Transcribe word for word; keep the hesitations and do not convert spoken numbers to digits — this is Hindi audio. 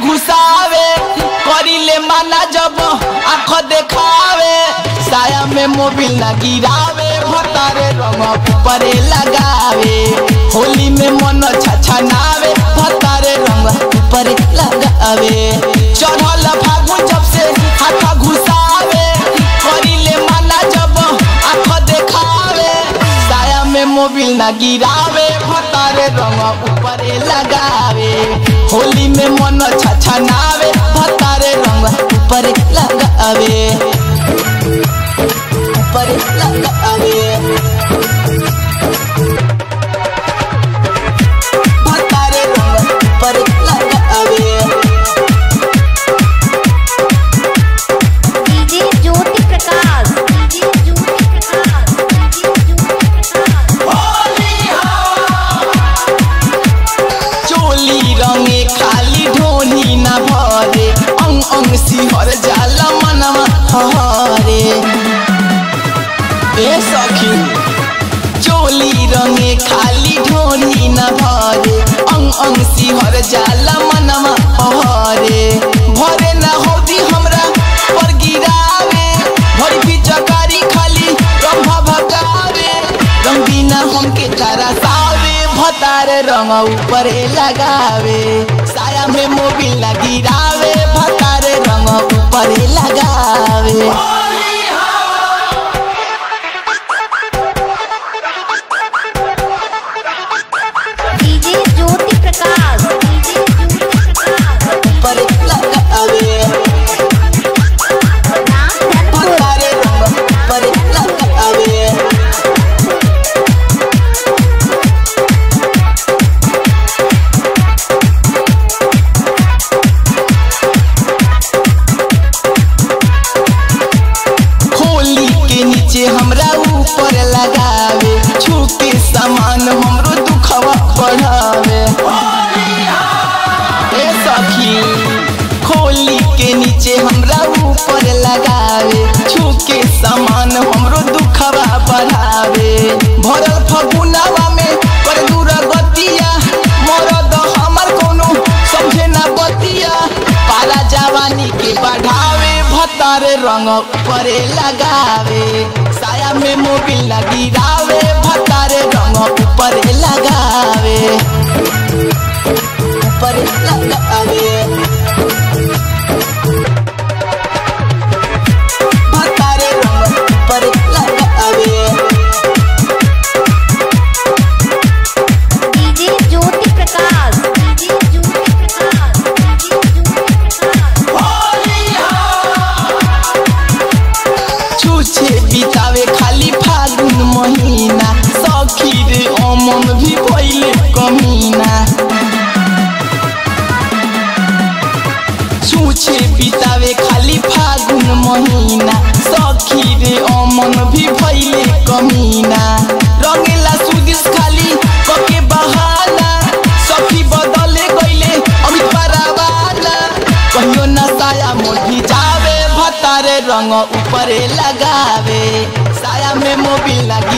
घुसावे करिले माना जब आँख देखावे साया में मोबिल ना गिरावे भतारे रंग परे लगावे होली में मन छछनावे भतारे रंग परे लगावे चढ़ल फागु जब से हाथ घुसावे करिले माना जब आँख देखावे साया में मोबिल ना गिरावे भतारे रंग परे लगावे होली में मन छछनावे भतारे रंग ऊपर लगावे ऊपर लगावे भतारे रंग ऊपर लगावे। DJ Jyoti Prakash DJ Jyoti Prakash DJ Jyoti Prakash चोली रंग खाली ढोली ना भरे अंग अंग सिहर जाला मनवा हरे ए सखी चोली रंगे खाली ढोली ना भरे अंग अंग सिहर जाला मनवा हरे भरे ना होती हमरा पर गिरावे भरी पिचकारी खाली रंग भगावे रंग बिना हमके तारा सावे भतारे रंग ऊपर लगावे साया में मोबिल ना गिरावे भतारे रंग ऊपर लगावे डीजे ज्योति प्रकाश ऊपर लगावे भतारे रंग ऊपर लगावे हमरा ऊपर लगावे छुपे सामान हमरो दुखवा बढ़ावे ए सखी खोली के नीचे हमरा ऊपर लगावे छुपे सामान हमरो दुखवा बढ़ावे भरल फगुनावा में कर दूर गतिया मरद हमर कोनो समझे ना बतिया पाला जवानी के बढ़ावे भतारे रंग ऊपर लगावे साया में मोबिल ना गिरावे भतारे रंग ऊपर लगावे ऊपर लगावे भतारे रंग ऊपर लगावे। DJ Jyoti Prakash DJ Jyoti Prakash DJ Jyoti Prakash छूछे बिता खाली फागुन महीना सखी रे अमन भी भइले कमीना छूछे बितावे खाली फागुन महीना सखी रे अमन भी भइले कमीना रंगेला सुदिश खाली कके बहाना सखी बदले गइले अमित पारावाला कहियो ना साया मोढ़ी जावे भतारे रंग ऊपर लगावे साया में मोबिल ना